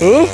Ừ.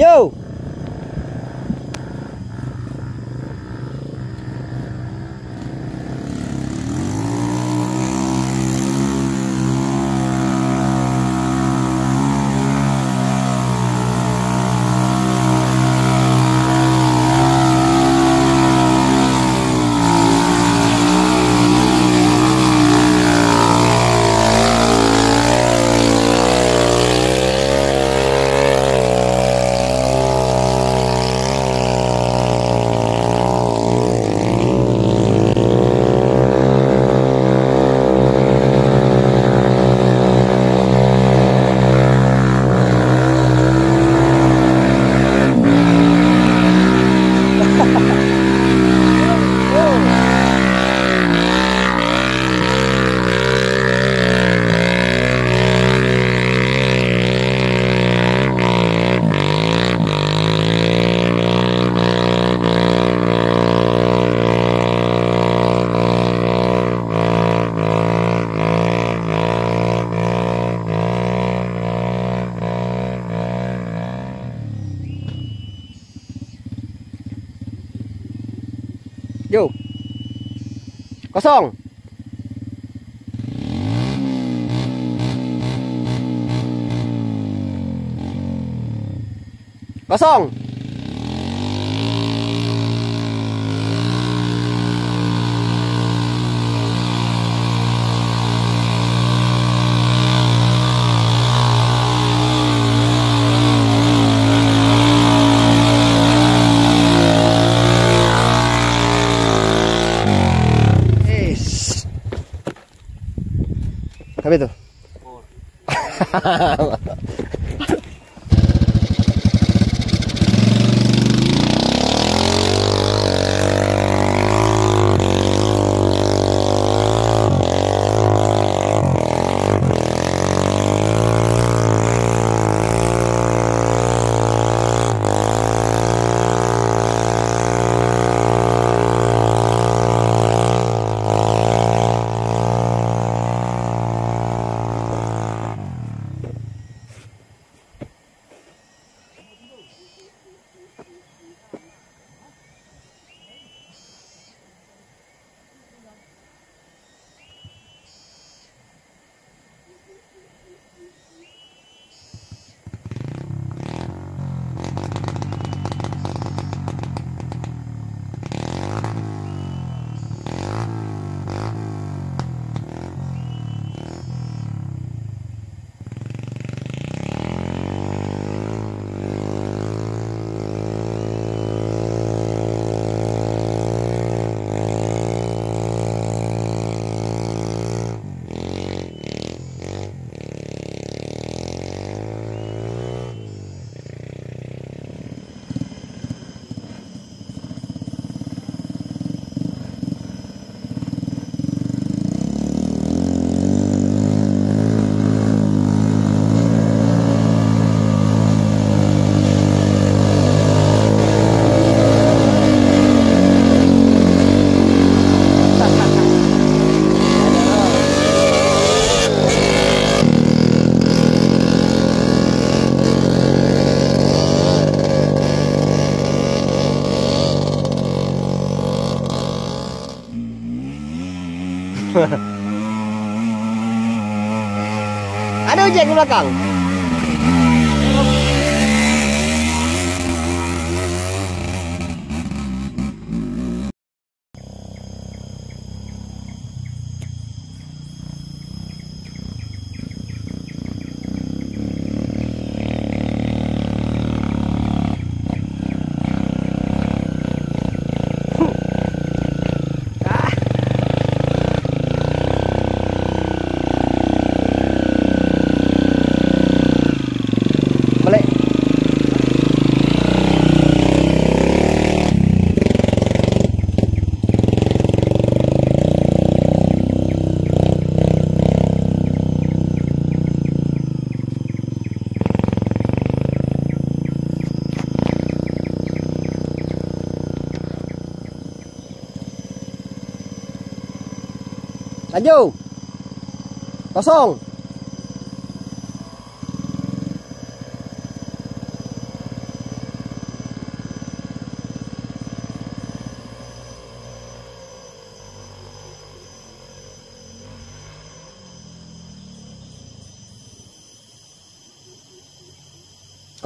Yo! Vô. Kosong. Kosong. Habis tu. Ada hujan di belakang. Lanjut. Kosong.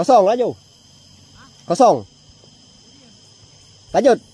Kosong lanjut. Kosong. Lanjut.